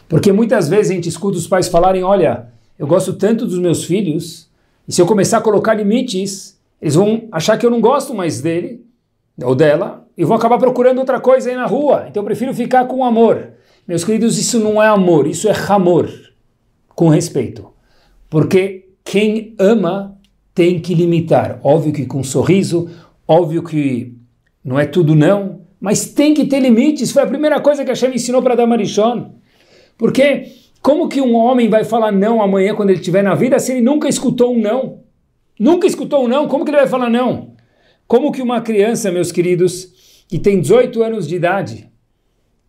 Porque muitas vezes a gente escuta os pais falarem, olha, eu gosto tanto dos meus filhos, e se eu começar a colocar limites, eles vão achar que eu não gosto mais dele, ou dela, e vão acabar procurando outra coisa aí na rua. Então eu prefiro ficar com amor. Meus queridos, isso não é amor, isso é amor, com respeito. Porque quem ama tem que limitar. Óbvio que com sorriso, óbvio que não é tudo não, mas tem que ter limites. Foi a primeira coisa que a Hashem ensinou para Adam Arishon. Porque como que um homem vai falar não amanhã quando ele estiver na vida se ele nunca escutou um não? Nunca escutou um não, como que ele vai falar não? Como que uma criança, meus queridos, que tem dezoito anos de idade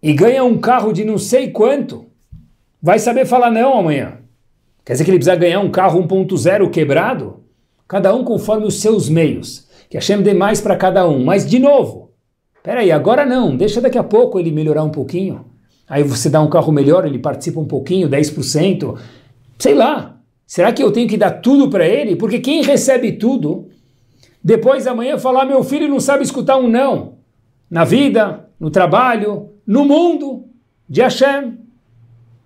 e ganha um carro de não sei quanto, vai saber falar não amanhã? Quer dizer que ele precisa ganhar um carro um ponto zero quebrado? Cada um conforme os seus meios. Que Hashem dê mais para cada um. Mas, de novo, peraí, agora não. Deixa daqui a pouco ele melhorar um pouquinho. Aí você dá um carro melhor, ele participa um pouquinho, dez por cento. Sei lá. Será que eu tenho que dar tudo para ele? Porque quem recebe tudo, depois amanhã falar, meu filho não sabe escutar um não. Na vida, no trabalho, no mundo de Hashem.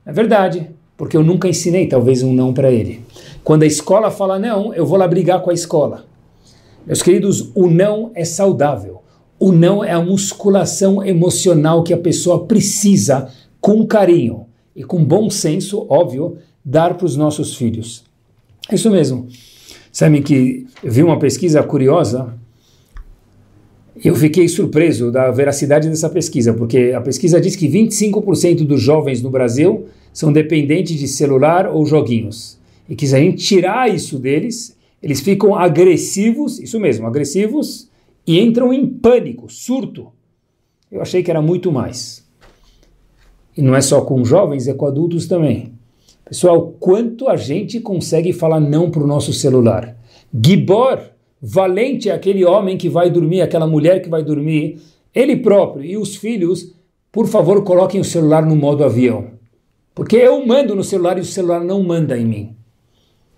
É verdade. Porque eu nunca ensinei, talvez, um não para ele. Quando a escola fala não, eu vou lá brigar com a escola. Meus queridos, o não é saudável. O não é a musculação emocional que a pessoa precisa, com carinho e com bom senso, óbvio, dar para os nossos filhos. É isso mesmo. Sabe que eu vi uma pesquisa curiosa, eu fiquei surpreso da veracidade dessa pesquisa, porque a pesquisa diz que vinte e cinco por cento dos jovens no Brasil são dependentes de celular ou joguinhos. E que se a gente tirar isso deles, eles ficam agressivos, isso mesmo, agressivos, e entram em pânico, surto. Eu achei que era muito mais. E não é só com jovens, é com adultos também. Pessoal, quanto a gente consegue falar não para o nosso celular? Gibor, valente, é aquele homem que vai dormir, aquela mulher que vai dormir, ele próprio e os filhos, por favor, coloquem o celular no modo avião. Porque eu mando no celular e o celular não manda em mim.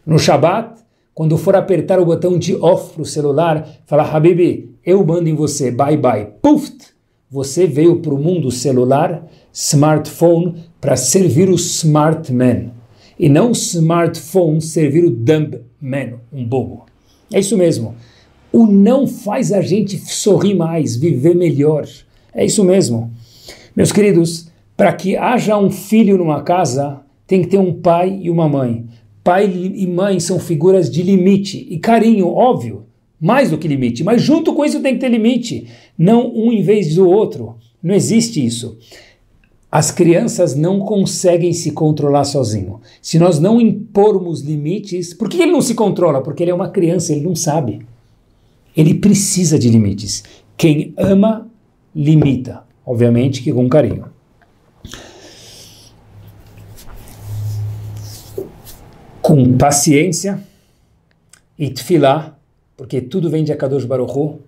No Shabat, quando for apertar o botão de off para o celular, falar, Habibi, eu mando em você, bye bye, puft, você veio para o mundo celular, smartphone, para servir o smart man, e não smartphone servir o dumb man, um bobo. É isso mesmo, o não faz a gente sorrir mais, viver melhor, é isso mesmo. Meus queridos, para que haja um filho numa casa, tem que ter um pai e uma mãe. Pai e mãe são figuras de limite e carinho, óbvio, mais do que limite, mas junto com isso tem que ter limite, não um em vez do outro, não existe isso. As crianças não conseguem se controlar sozinho. Se nós não impormos limites, por que ele não se controla? Porque ele é uma criança, ele não sabe. Ele precisa de limites. Quem ama, limita, obviamente que com carinho. Com paciência e tefilá, porque tudo vem de Akadosh Baruch Hu,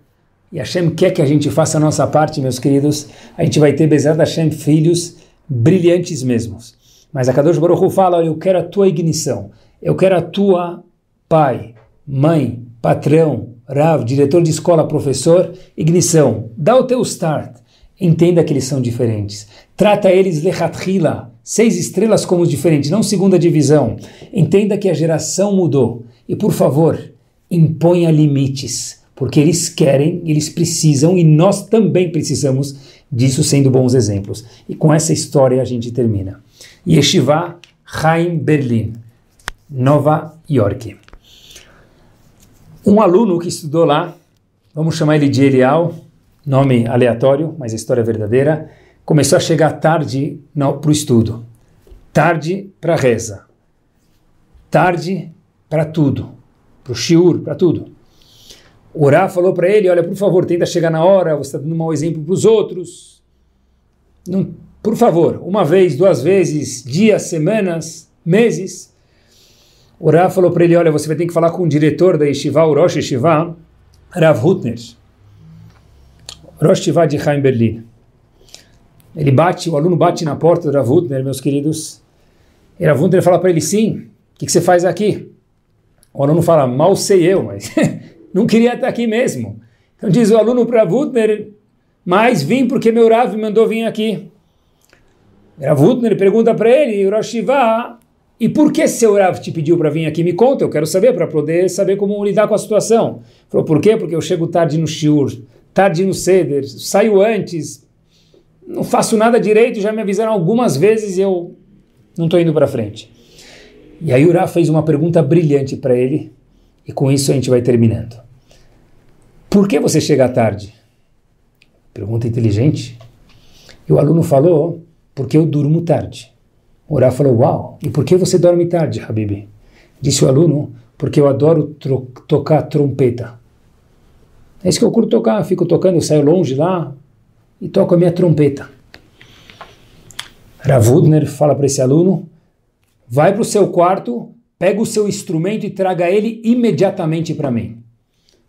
e Hashem quer que a gente faça a nossa parte, meus queridos, a gente vai ter Bezat Hashem filhos brilhantes mesmos. Mas Akadosh Baruch Hu fala, eu quero a tua ignição, eu quero a tua pai, mãe, patrão, rav, diretor de escola, professor, ignição, dá o teu start, entenda que eles são diferentes, trata eles lechathila, seis estrelas como diferentes, não segunda divisão. Entenda que a geração mudou. E, por favor, imponha limites, porque eles querem, eles precisam e nós também precisamos disso sendo bons exemplos. E com essa história a gente termina. Yeshiva Chaim Berlin, Nova York. Um aluno que estudou lá, vamos chamar ele de Elial, nome aleatório, mas a história é verdadeira, começou a chegar tarde para o estudo, tarde para a reza, tarde para tudo, para o shiur, para tudo. O rav falou para ele, olha, por favor, tenta chegar na hora, você está dando um mau exemplo para os outros. Não, por favor, uma vez, duas vezes, dias, semanas, meses. O rav falou para ele, olha, você vai ter que falar com o diretor da yeshiva, o Rosh Yeshiva, Rav Hutner, Rosh Yeshiva de Chaim Berlin. Ele bate, o aluno bate na porta do Rav Hutner, meus queridos. E Rav Hutner fala para ele, sim, o que, que você faz aqui? O aluno fala, mal sei eu, mas não queria estar aqui mesmo. Então diz o aluno para Rav Hutner, mas vim porque meu Rav me mandou vir aqui. Rav Hutner pergunta para ele, Rosh Yeshiva, e por que seu Rav te pediu para vir aqui? Me conta, eu quero saber, para poder saber como lidar com a situação. Falou, por quê? Porque eu chego tarde no shiur, tarde no seder, saio antes, não faço nada direito, já me avisaram algumas vezes e eu não estou indo para frente. E aí o Rav fez uma pergunta brilhante para ele, e com isso a gente vai terminando. Por que você chega tarde? Pergunta inteligente. E o aluno falou, porque eu durmo tarde. O Rav falou, uau, e por que você dorme tarde, Habibi? Disse o aluno, porque eu adoro tocar trompeta. É isso que eu curto tocar, eu fico tocando, eu saio longe lá, e toco a minha trompeta. Rav Hutner fala para esse aluno, vai para o seu quarto, pega o seu instrumento e traga ele imediatamente para mim.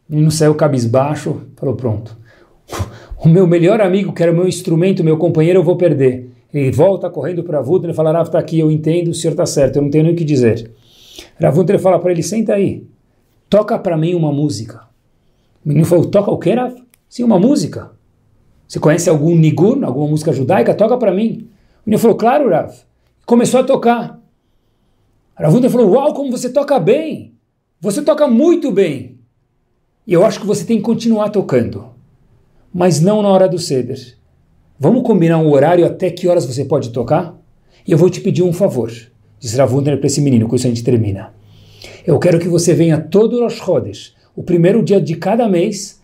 O menino saiu cabisbaixo, falou, pronto. O meu melhor amigo, que era o meu instrumento, meu companheiro, eu vou perder. Ele volta correndo para Rav Hutner e fala, Rav, está aqui, eu entendo, o senhor está certo, eu não tenho nem o que dizer. Rav Hutner fala para ele, senta aí, toca para mim uma música. O menino falou, toca o quê, Rav? Sim, uma música. Você conhece algum nigun, alguma música judaica? Toca para mim. O menino falou, claro, Rav. Começou a tocar. Rav Hutner falou, uau, como você toca bem. Você toca muito bem. E eu acho que você tem que continuar tocando. Mas não na hora do seder. Vamos combinar um horário até que horas você pode tocar? E eu vou te pedir um favor, disse Rav Hutner para esse menino, com isso a gente termina. Eu quero que você venha todo Rosh Chodesh, o primeiro dia de cada mês,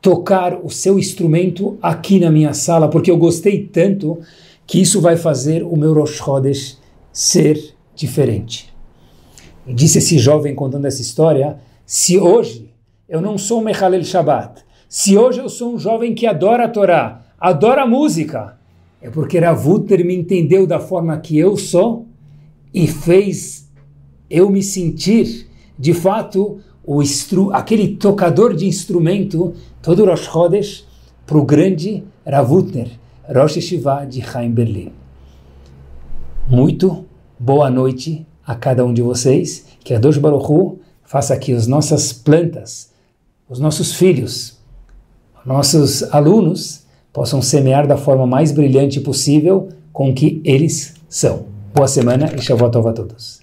tocar o seu instrumento aqui na minha sala, porque eu gostei tanto que isso vai fazer o meu Rosh Chodesh ser diferente. E disse esse jovem contando essa história, se hoje eu não sou um Mechalel Shabbat, se hoje eu sou um jovem que adora a Torá, adora a música, é porque Rav Hutner me entendeu da forma que eu sou e fez eu me sentir, de fato, o instru aquele tocador de instrumento, todo Rosh Chodesh, para o grande Rav Hutner, Rosh Yeshiva de Chaim Berlin. Muito boa noite a cada um de vocês, que Akadosh Baruch Hu faça que as nossas plantas, os nossos filhos, nossos alunos, possam semear da forma mais brilhante possível com que eles são. Boa semana e Shavuot Tov a todos.